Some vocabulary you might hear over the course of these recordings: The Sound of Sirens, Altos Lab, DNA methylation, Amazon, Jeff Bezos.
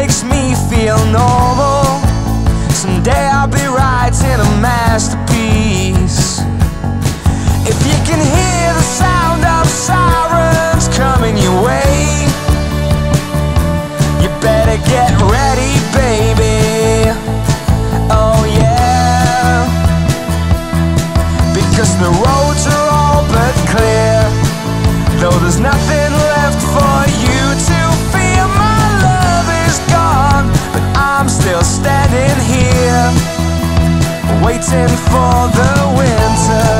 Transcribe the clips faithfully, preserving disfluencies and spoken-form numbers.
makes me feel normal. Someday I'll be writing a masterpiece. If you can hear the sound of sirens coming your way, you better get ready, baby. Oh yeah, because the roads are all but clear, though there's nothing left for you to fear. My love is gone, but I'm still standing here, waiting for the winter.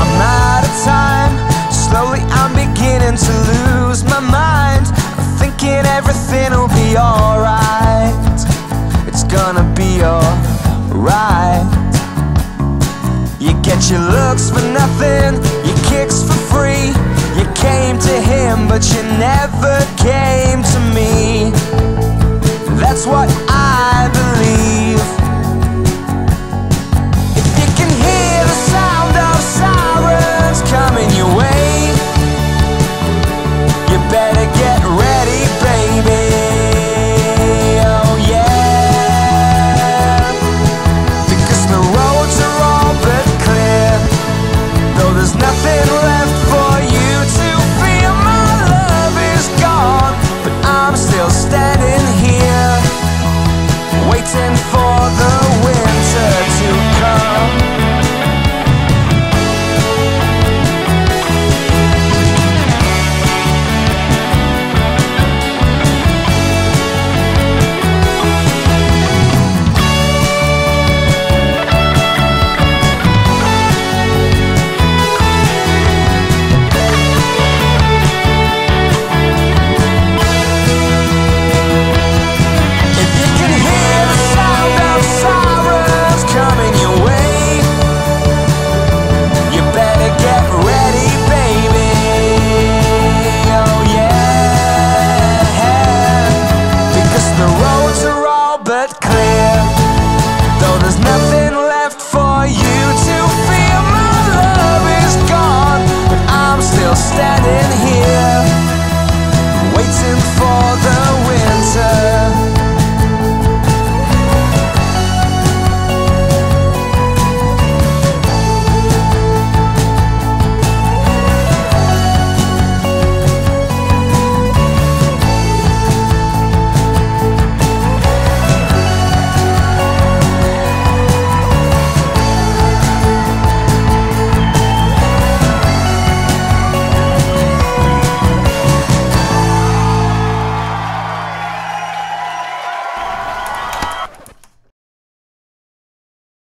I'm out of time, slowly I'm beginning to lose my mind. Everything'll be alright. It's gonna be alright. You get your looks for nothing, your kicks for free. You came to him, but you never came to me. That's what